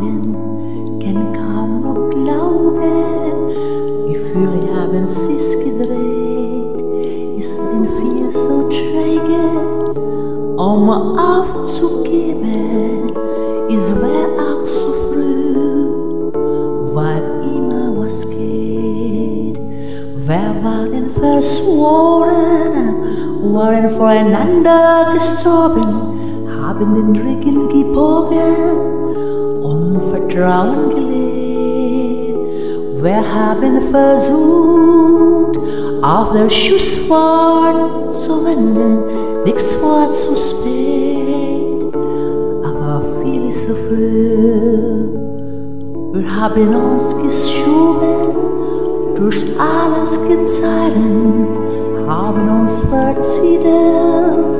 morgen kan kaum noch glauben, Gefühle haben sich gedreht, ist mein viel so träge, um aufzugeben, es wär auch zu früh, weil immer was geht. Wir waren verschworen, waren voreinander gestorben, haben den Rücken gebogen, Vertrauen gelegt. Wir haben versucht, auf der Schussfahrt zu wenden, nichts war zu spät, aber viel ist zu früh. Wir haben uns geschoben, durch alles gezeilen, haben uns verzittert,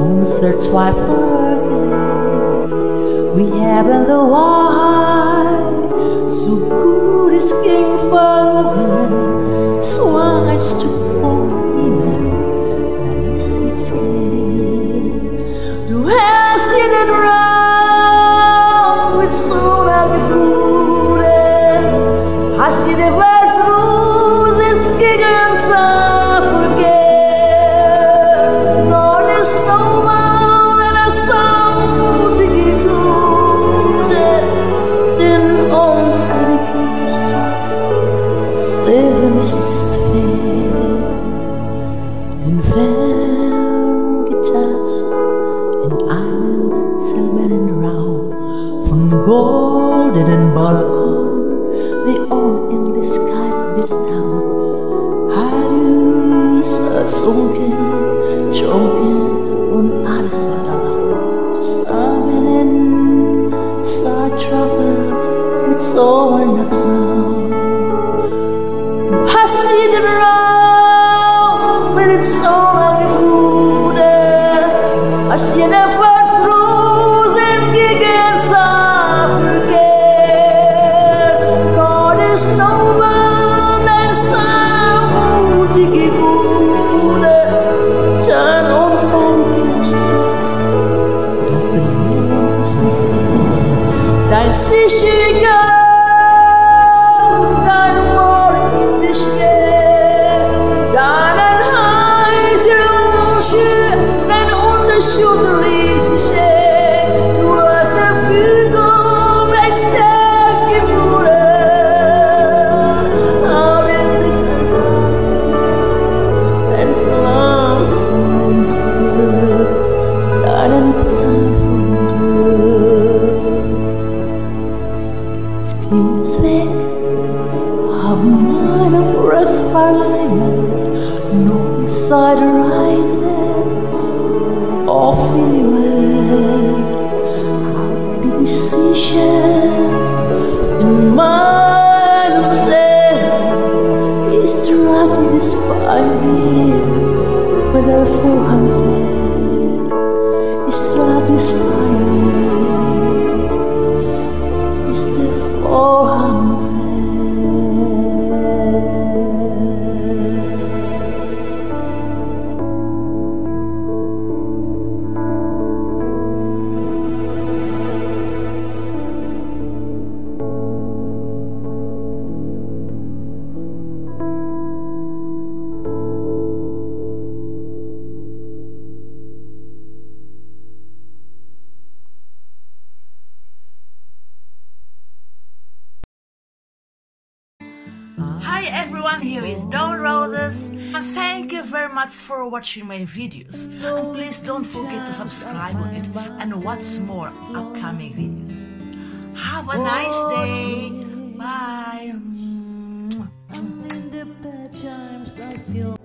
unser Zweifel gelegt. We haven't the why, so good es ging verloren, so ein Stück vom Himmel, alles jetzt geht. Du hast in den Raum mit Sonne geflutet, hast in den Welt Roses gegen Sonne vergeben, Lord is no man in a song. Ist es fehl, den Fern getastet in einem silbernen Raum, von goldenen Balkon, the unendliche Sky bis down, alles versunken, trunken und alles war allein, zusammen in Star Travel mit so einer Star. So lange Flude, hast jene Welt Rosen gegen Sonne vergeben. Gott ist no man, ein sanftige Gude, dann und mein Gesicht, das Leben ist nicht mehr, dein sicherer. Ist weg, haben meine Frist verlängert, noch nicht seit der Reise auf die Welt. Bin ich sicher in meinem Seele, ich trage es bei mir, wenn der Vorhang fällt, ich trage es bei mir, ist der Vorhang Hi everyone, here is Dawn Roses, and thank you very much for watching my videos, and please don't forget to subscribe on it and watch more upcoming videos. Have a nice day, bye!